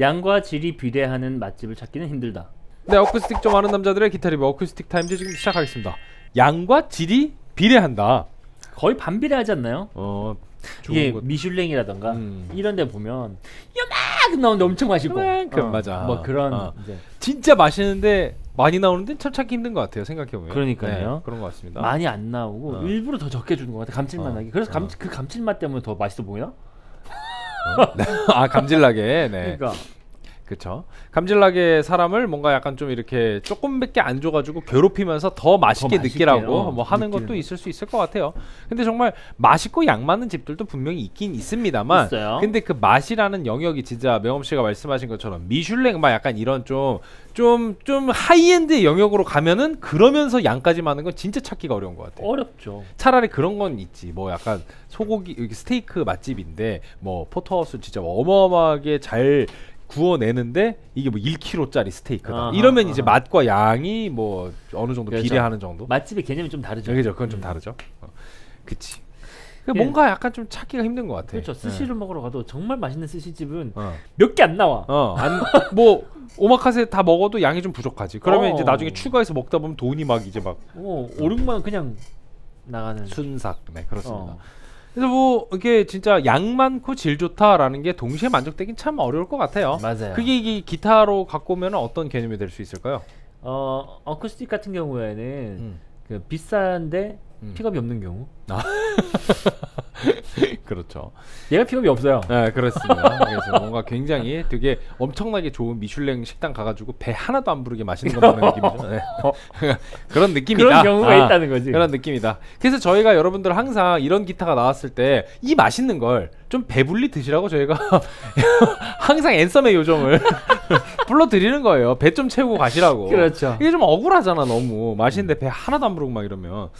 양과 질이 비례하는 맛집을 찾기는 힘들다. 네, 어쿠스틱 좀 아는 남자들의 기타 리뷰 어쿠스틱 타임즈 지금 시작하겠습니다. 양과 질이 비례한다. 거의 반비례하지 않나요? 이게 미슐랭이라던가 이런 데 보면 요만큼 나오는데 엄청 맛있고 요만큼 맞아 뭐 그런 이제. 진짜 맛있는데 많이 나오는데 참 찾기 힘든 것 같아요, 생각해보면. 그러니까요. 네, 그런 것 같습니다. 많이 안 나오고 일부러 더 적게 주는 것 같아, 감칠맛 나게. 그래서 그 감칠맛 때문에 더 맛있어 보이나? 아, 감질나게. 네. 그러니까. 그쵸. 감질나게 사람을 뭔가 약간 좀 이렇게 조금밖에 안 줘가지고 괴롭히면서 더 맛있게 느끼라고 뭐 하는 것도 있을 수 있을 것 같아요. 근데 정말 맛있고 양 많은 집들도 분명히 있긴 있습니다만 있어요. 근데 그 맛이라는 영역이 진짜 명엄씨가 말씀하신 것처럼 미슐랭 막 약간 이런 좀 하이엔드 영역으로 가면은 그러면서 양까지 많은 건 진짜 찾기가 어려운 것 같아요. 어렵죠. 차라리 그런 건 있지. 뭐 약간 소고기 스테이크 맛집인데 뭐 포터하우스 진짜 어마어마하게 잘 구워내는데 이게 뭐 1kg 짜리 스테이크다 이러면 이제 맛과 양이 뭐 어느 정도 그렇죠. 비례하는 정도. 맛집의 개념이 좀 다르죠. 그죠, 그건 좀 다르죠. 그치. 예. 뭔가 약간 좀 찾기가 힘든 것 같아. 그렇죠. 스시를 먹으러 가도 정말 맛있는 스시집은 몇 개 안 나와. 뭐 오마카세 다 먹어도 양이 좀 부족하지. 그러면 이제 나중에 추가해서 먹다 보면 돈이 막 이제 막 5~6만 원 그냥 나가는 순삭. 네, 그렇습니다. 그래서 뭐 이게 진짜 양 많고 질 좋다라는 게 동시에 만족되긴 참 어려울 것 같아요. 맞아요. 그게 이 기타로 갖고 오면 어떤 개념이 될 수 있을까요? 어쿠스틱 같은 경우에는 그 비싼데 픽업이 없는 경우. 그렇죠. 얘가 픽업이 없어요. 네, 그렇습니다. 그래서 뭔가 굉장히 되게 엄청나게 좋은 미슐랭 식당 가가지고 배 하나도 안 부르게 마시는 것 같은 느낌이죠. 네. 그런 느낌이다. 그런 경우가 있다는 거지. 그런 느낌이다. 그래서 저희가 여러분들 항상 이런 기타가 나왔을 때 이 맛있는 걸 좀 배불리 드시라고 저희가 항상 앤썸의 요정을 불러드리는 거예요. 배 좀 채우고 가시라고. 그렇죠. 이게 좀 억울하잖아, 너무. 맛있는데 배 하나도 안 부르고 막 이러면.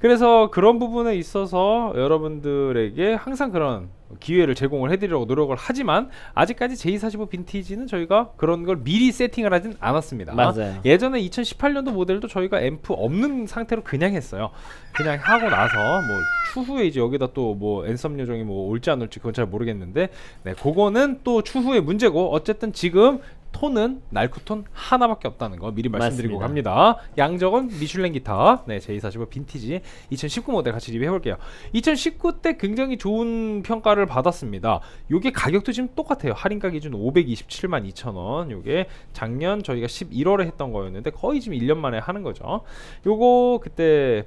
그래서 그런 부분에 있어서 여러분들에게 항상 그런 기회를 제공을 해드리려고 노력을 하지만 아직까지 J45 빈티지는 저희가 그런 걸 미리 세팅을 하진 않았습니다. 맞아요. 예전에 2018년도 모델도 저희가 앰프 없는 상태로 그냥 했어요. 그냥 하고 나서 뭐 추후에 이제 여기다 또 뭐 앤섬 요정이 뭐 올지 안 올지 그건 잘 모르겠는데 네, 그거는 또 추후의 문제고 어쨌든 지금 톤은 날코톤 하나밖에 없다는 거 미리 말씀드리고 맞습니다. 갑니다. 양적은 미슐랭 기타 네, J45 빈티지 2019 모델 같이 리뷰해볼게요. 2019 때 굉장히 좋은 평가를 받았습니다. 요게 가격도 지금 똑같아요. 할인가 기준 527만 2천원. 요게 작년 저희가 11월에 했던 거였는데 거의 지금 1년 만에 하는 거죠. 요거 그때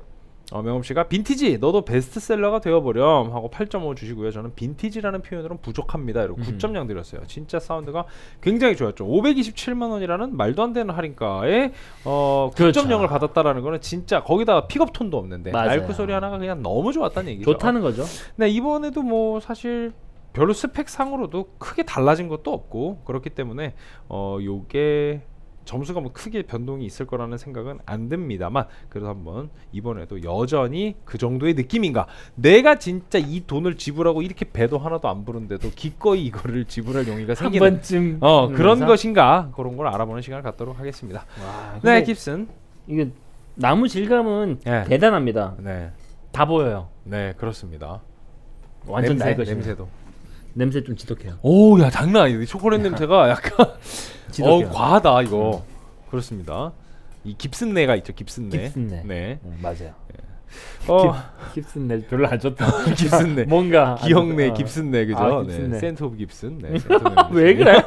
명엄씨가 빈티지 너도 베스트셀러가 되어버렴 하고 8.5 주시고요. 저는 빈티지라는 표현으로는 부족합니다. 이러고 9.0 드렸어요. 진짜 사운드가 굉장히 좋았죠. 527만원이라는 말도 안 되는 할인가에 9.0을 받았다라는 거는 진짜 거기다가 픽업톤도 없는데 날구 소리 하나가 그냥 너무 좋았다는 얘기죠. 좋다는 거죠. 네, 이번에도 뭐 사실 별로 스펙상으로도 크게 달라진 것도 없고 그렇기 때문에 요게 점수가 뭐 크게 변동이 있을 거라는 생각은 안 듭니다만 그래도 한번 이번에도 여전히 그 정도의 느낌인가 내가 진짜 이 돈을 지불하고 이렇게 배도 하나도 안 부른데도 기꺼이 이거를 지불할 용의가 생기는 한 번쯤 그런 것인가 그런 걸 알아보는 시간을 갖도록 하겠습니다. 와, 네, 깁슨 이게 나무 질감은 네. 대단합니다. 네, 다 보여요. 네, 그렇습니다. 완전 날 것이네. 냄새도 냄새 좀 지독해요. 오, 야 장난 아니야. 초콜릿 냄새가 약간 과하다 이거. 그렇습니다. 이 깁슨내가 있죠. 깁슨내. 네, 맞아요. 깁슨내 별로 안 좋다. 깁슨내. 뭔가 기억내 깁슨내 그죠? 네. 센트 오브 깁슨. 네. 왜 그래?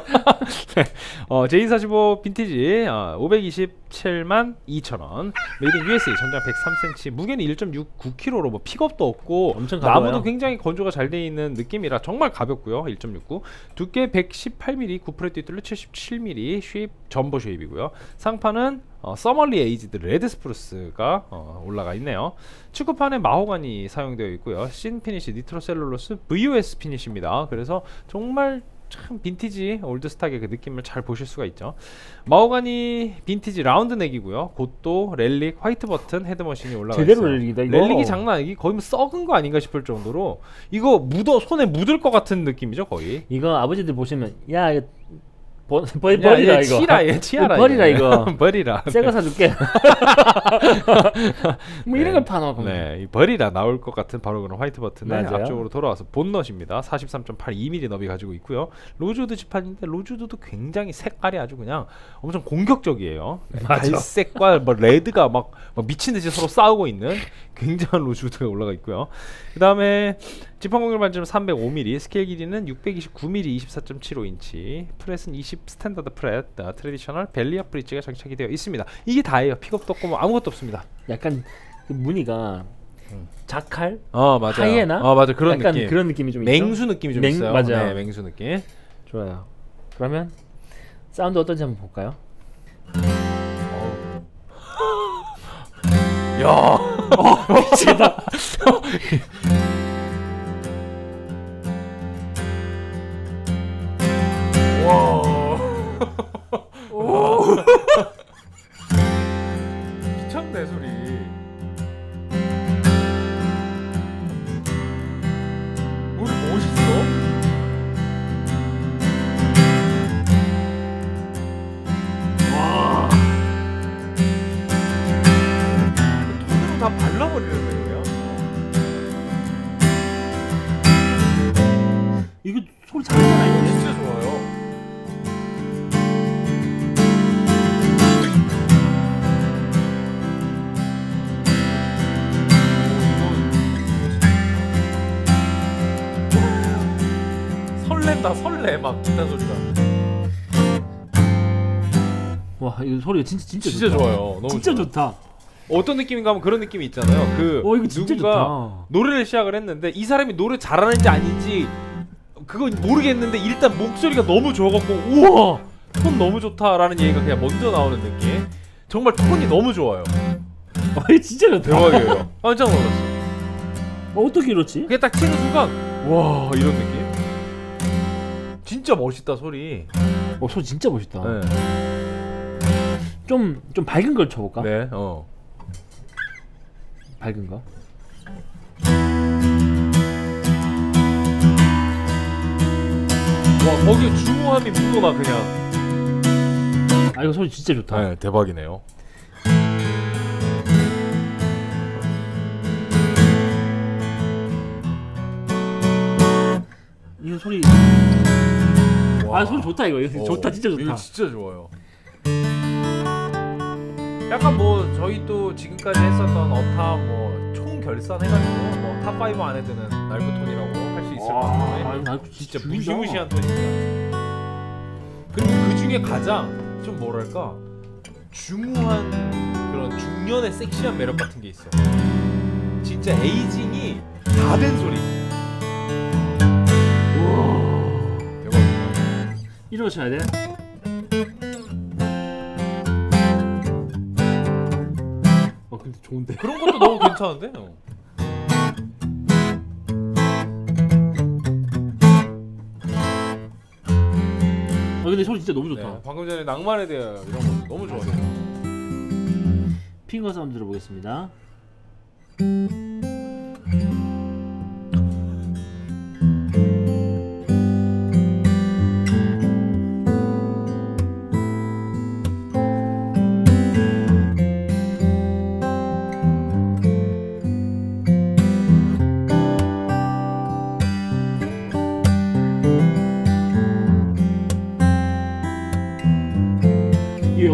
J45 빈티지 527만 2천원. 메이드 USA 전장 103cm. 무게는 1.69kg로 뭐 픽업도 없고 엄청 가벼워요. 나무도 굉장히 건조가 잘 돼 있는 느낌이라 정말 가볍고요. 1.69. 두께 118mm, 9프렛 뒷둘레 77mm 쉐입 점버 쉐입이고요. 상판은 서멀리 에이지드 레드 스프루스가 올라가 있네요. 축구판에 마호가니 사용되어 있고요. 씬 피니시 니트로셀룰로스 VOS 피니시입니다. 그래서 정말 참 빈티지 올드스탁의 그 느낌을 잘 보실 수가 있죠. 마호가니 빈티지 라운드 넥이고요. 곧도 렐릭 화이트 버튼 헤드머신이 올라가 있어요. 제대로 렐릭이다 이거. 렐릭이 장난 아니기 거의 뭐 썩은 거 아닌가 싶을 정도로 이거 묻어 손에 묻을 것 같은 느낌이죠 거의. 이거 아버지들 보시면 야 이거 버리라 이거. 치라 얘 치아라. 버리라 이거. 버리라. 새 거 사줄게. 뭐 이런 걸 파나 보면. 네, 버리라 나올 것 같은 바로 그런 화이트 버튼에 앞쪽으로 돌아와서 본넛입니다. 43.82mm 너비 가지고 있고요. 로즈우드 지판인데 로즈우드도 굉장히 색깔이 아주 그냥 엄청 공격적이에요. 네, 갈색과 뭐 레드가 막 미친 듯이 서로 싸우고 있는 굉장한 로즈우드가 올라가 있고요. 그 다음에 지판 공격 반지름 305mm, 스케일 길이는 629mm, 24.75인치, 프렛은 20 스탠다드 프렛, 트레디셔널 벨리어 브릿지가 장착이 되어 있습니다. 이게 다예요. 픽업도 없고 뭐 아무것도 없습니다. 약간 그 무늬가 자칼, 맞아, 하이에나, 맞아 그런 약간 느낌, 그런 느낌이 좀 맹수 있죠? 느낌이 좀 있어요. 맞아, 네, 맹수 느낌. 좋아요. 그러면 사운드 어떤지 한번 볼까요? 야, 미치다. 미쳤네 소리. 우리 멋있어? 와. 돈으로 다 발라버리는 거예요? 이거 소리 잘하잖아 이거. 진짜 좋아요. 나 설레 막 기타 소리가. 와 이거 소리가 진짜 좋다. 좋아요. 너무 진짜 좋다. 어떤 느낌인가 하면 그런 느낌이 있잖아요. 그 이거 진짜 누군가 좋다. 노래를 시작을 했는데 이 사람이 노래 잘하는지 아닌지 그건 모르겠는데 일단 목소리가 너무 좋아갖고 우와 톤 너무 좋다라는 얘기가 그냥 먼저 나오는 느낌. 정말 톤이 너무 좋아요. 와 이거 진짜 좋다. 대박이에요. 깜짝 놀랐어. 어떻게 이렇지? 그게 딱 치는 순간 와 이런 느낌. 진짜 멋있다 소리. 소리 진짜 멋있다. 네. 좀 밝은 걸 쳐볼까? 네. 밝은 거. 와 거기에 중후함이 묻어나 그냥. 이거 소리 진짜 좋다. 네, 대박이네요. 이거 소리. 소리 좋다 이거. 좋다 진짜 좋다. 이거 진짜 좋아요. 약간 뭐 저희 또 지금까지 했었던 업탑 뭐 총결산 해가지고 뭐 탑5 안에 드는 날프톤이라고 할 수 있을 것 같은데 진짜 무시무시한 톤입니다. 그리고 그 중에 가장 좀 뭐랄까 중후한 그런 중년의 섹시한 매력 같은 게 있어요. 진짜 에이징이 다 된 소리. 이리로 쳐야 돼. 근데 좋은데. 그런 것도 너무 괜찮은데. 근데 소리 진짜 너무 좋다. 네, 방금 전에 낭만에 대하여 이런 것도 너무 좋아요. 핑거 사운드 들어보겠습니다.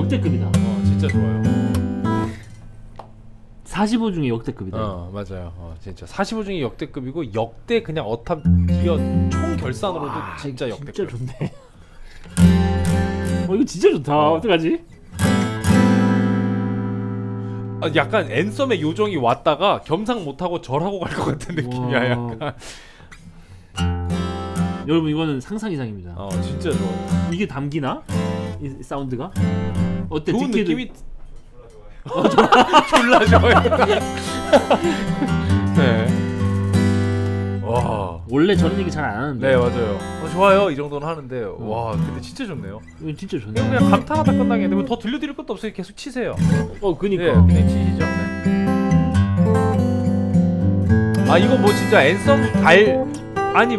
역대급이다. 진짜 좋아요. 45 중에 역대급이다. 맞아요. 진짜 45 중에 역대급이고 역대 그냥 어탑 기어 총 결산으로도 진짜 역대급. 진짜 좋네. 이거 진짜 좋다. 어떡하지? 약간 앤썸의 요정이 왔다가 겸상 못하고 절하고 갈 것 같은 느낌이야. 약간. 여러분 이거는 상상 이상입니다. 진짜 좋아. 이게 담기나? 이 사운드가? 어때? 좋은 듣기도... 느낌이... 졸라 좋아요. 네. 와... 원래 저런 얘기 잘 안 하는데. 네 맞아요. 좋아요. 이 정도는 하는데 와 근데 진짜 좋네요. 이건 진짜 좋네요. 그냥 감탄하다 끝나겠는데 뭐 더 들려드릴 것도 없어요. 계속 치세요. 그니까. 네, 그냥 치시죠. 네. 이거 뭐 진짜 앤썸 달... 아니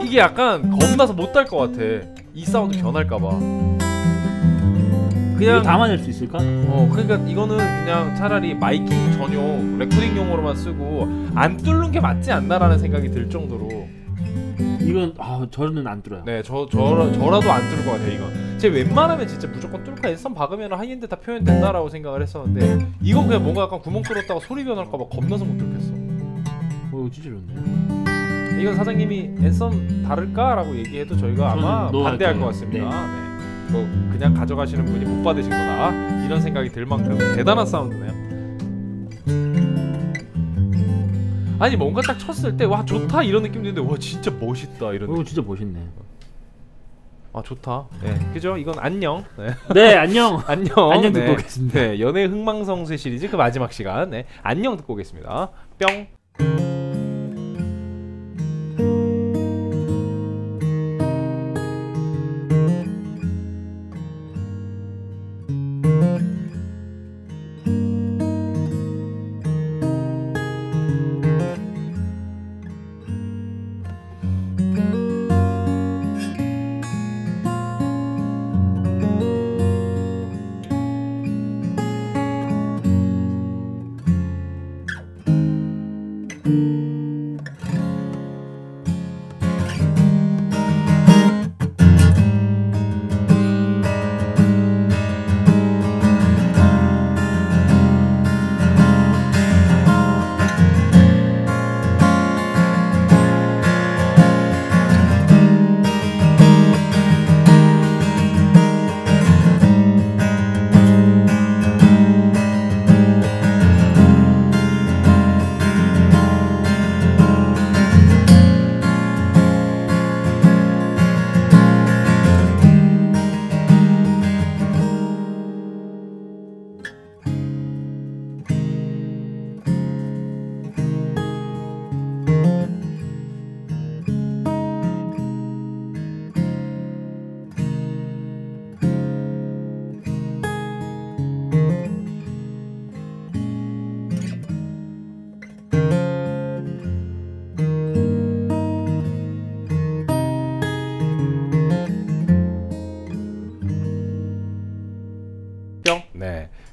이게 약간 겁나서 못 달 것 같아. 이 사운드 변할까봐. 그냥 담아낼 수 있을까? 그러니까 이거는 그냥 차라리 마이킹 전용 레코딩용으로만 쓰고 안 뚫는 게 맞지 않나라는 생각이 들 정도로. 이건 저는 안 뚫어요. 네, 저라도 안 뚫을 것 같아요. 이건 제 웬만하면 진짜 무조건 뚫을까, 일선 박으면 하이엔드 다 표현된다라고 생각을 했었는데 이건 그냥 뭔가 약간 구멍 뚫었다가 소리 변할까봐 겁나서 못 뚫겠어. 진짜 좋네. 이건 사장님이 앤썸 다를까라고 얘기해도 저희가 아마 반대할 것 같습니다. 네. 뭐 그냥 가져가시는 분이 못 받으신 거다 이런 생각이 들 만큼 대단한 사운드네요. 아니 뭔가 딱 쳤을 때 와 좋다 이런 느낌 드는데 와 진짜 멋있다 이런. 오 진짜 멋있네. 아 좋다. 네 그죠? 이건 안녕. 네, 네 안녕. 안녕. 안녕 듣고 오겠습니다. 네, 연애 흥망성쇠 시리즈 그 마지막 시간. 네 안녕 듣고 오겠습니다. 뿅.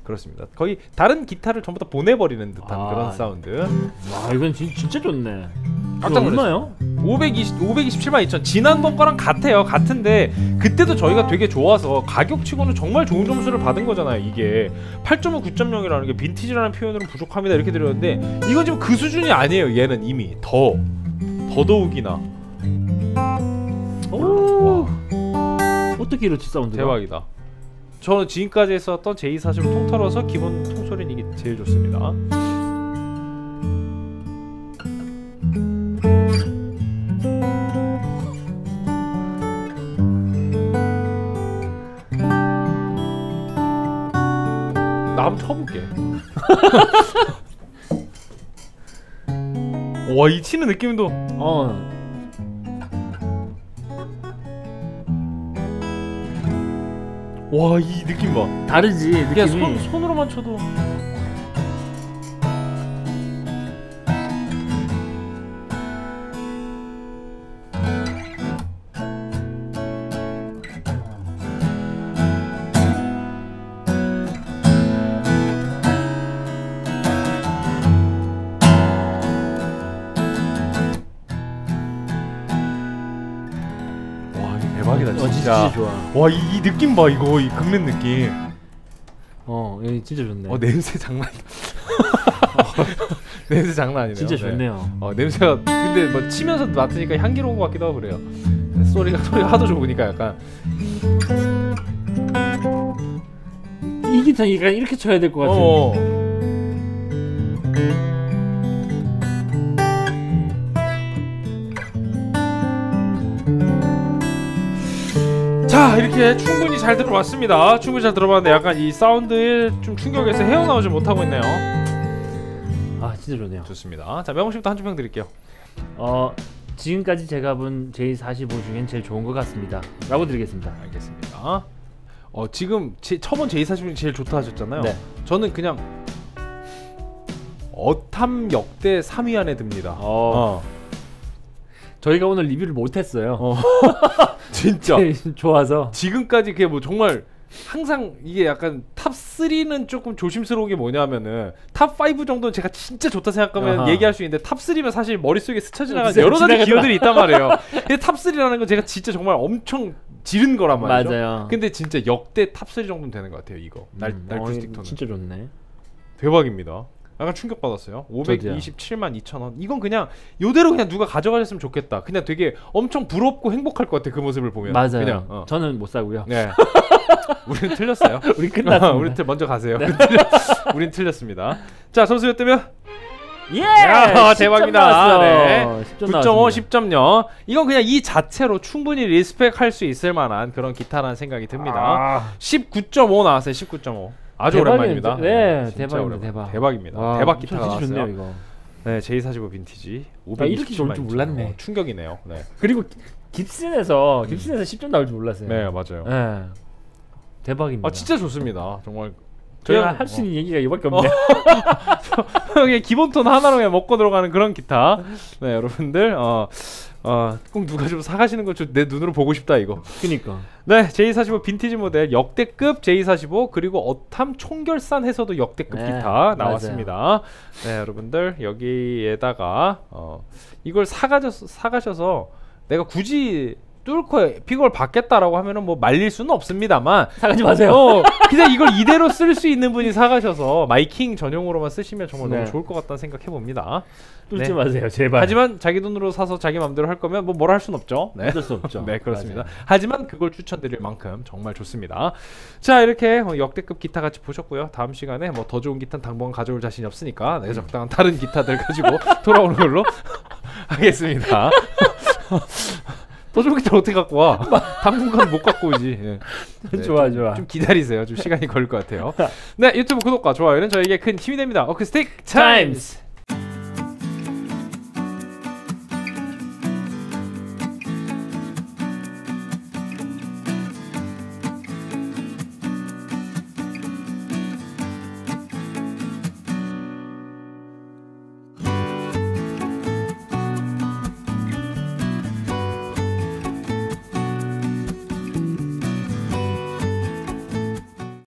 그렇습니다. 거의 다른 기타를 전부 다 보내버리는 듯한 그런 사운드. 와 이건 진짜 좋네. 깜짝 놀랐어요. 527만 2천. 지난번 거랑 같아요. 같은데 그때도 저희가 되게 좋아서 가격치고는 정말 좋은 점수를 받은 거잖아요. 이게 8.5, 9.0이라는 게 빈티지라는 표현으로 부족합니다 이렇게 드렸는데 이건 지금 그 수준이 아니에요. 얘는 이미 더더욱이나. 오 어떻게 이렇지 사운드가. 대박이다. 저는 지금까지 했었던 J45 통틀어서 기본 통소리는 이게 제일 좋습니다. 나 한번 쳐볼게. 와 이 치는 느낌도 와 이 느낌 봐. 다르지 느낌이. 그냥 손으로만 쳐도. 진짜 좋아. 와 이 느낌 봐 이거 이 긁는 느낌. 여기 진짜 좋네. 냄새 장난이다. 냄새 장난 아니네요. 진짜 좋네요. 냄새가 근데 뭐 치면서 맡으니까 향기로운 것 같기도 하고 그래요. 소리가 하도 좋으니까 약간 이 기타 약간 이렇게 쳐야 될 것 같은데. 자 이렇게 충분히 잘 들어봤습니다. 충분히 잘 들어봤는데 약간 이 사운드에 좀 충격에서 헤어나오지 못하고 있네요. 진짜 좋네요. 좋습니다. 자 명호씨부터 한 줄 평 드릴게요. 지금까지 제가 본 J45 중엔 제일 좋은 것 같습니다 라고 드리겠습니다. 알겠습니다. 지금 처음 J45 중에 제일 좋다 하셨잖아요. 네. 저는 그냥 어탐 역대 3위 안에 듭니다. 저희가 오늘 리뷰를 못했어요. 진짜 좋아서 지금까지 그게 뭐 정말 항상 이게 약간 탑3는 조금 조심스러운 게 뭐냐면은 탑5 정도는 제가 진짜 좋다 생각하면 아하. 얘기할 수 있는데 탑3면 사실 머릿속에 스쳐 지나가는 여러 가지 기호들이 있단 말이에요. 근데 탑3라는 건 제가 진짜 정말 엄청 지른 거란 말이죠. 맞아요. 근데 진짜 역대 탑3 정도는 되는 것 같아요. 이거 날쿠스틱톤은 진짜 좋네. 대박입니다. 약간 충격받았어요. 527만 2천원. 이건 그냥 이대로 그냥 누가 가져가셨으면 좋겠다. 그냥 되게 엄청 부럽고 행복할 것 같아, 그 모습을 보면. 맞아요. 그냥, 저는 못 사고요. 네. 우리는 틀렸어요. 우린 끝났습니다. 우린 먼저 가세요. 네. 우린 틀렸습니다. 자, 점수몇 대면? 예! 야, 대박이다. 네. 9.5, 10.0. 이건 그냥 이 자체로 충분히 리스펙할 수 있을 만한 그런 기타라는 생각이 듭니다. 아. 19.5 나왔어요. 19.5. 아주 오랜만입니다. 네, 대박입니다. 대박입니다. 와, 대박 기타가 나왔어요. 이거. 네, J45 빈티지. 500. 이렇게 좋을 줄 몰랐네. 충격이네요. 네. 그리고 깁슨에서 10점 나올 줄 몰랐어요. 네, 맞아요. 네. 대박입니다. 아, 진짜 좋습니다. 정말 저희가 할 수 있는 얘기가 이밖에 없네요. 그냥 기본 톤 하나로 그냥 먹고 들어가는 그런 기타. 네, 여러분들 꼭 누가 좀 사가시는 걸 좀 내 눈으로 보고 싶다 이거. 그니까. 네, J45 빈티지 모델 역대급 J45 그리고 어탐 총결산해서도 역대급 네, 기타 나왔습니다. 맞아요. 네, 여러분들 여기에다가 이걸 사가셔서 내가 굳이 뚫고 픽업을 받겠다라고 하면은 뭐 말릴 수는 없습니다만 사가지 마세요. 그냥 이걸 이대로 쓸 수 있는 분이 사가셔서 마이킹 전용으로만 쓰시면 정말 네. 너무 좋을 것 같다는 생각해봅니다. 뚫지 네. 마세요, 제발. 하지만 자기 돈으로 사서 자기 마음대로 할 거면 뭐 뭐라 할 수는 없죠. 네. 어쩔 수 없죠. 네, 그렇습니다. 맞아요. 하지만 그걸 추천드릴 만큼 정말 좋습니다. 자, 이렇게 역대급 기타 같이 보셨고요. 다음 시간에 뭐 더 좋은 기타는 당분간 가져올 자신이 없으니까 네, 적당한 다른 기타들 가지고 돌아오는 걸로 하겠습니다. 더 좋은 기타 어떻게 갖고 와? 당분간 못 갖고 오지. 네. 네, 좋아. 좀 기다리세요. 좀 시간이 걸릴 것 같아요. 네, 유튜브 구독과 좋아요는 저에게 큰 힘이 됩니다. 어쿠스틱 타임스!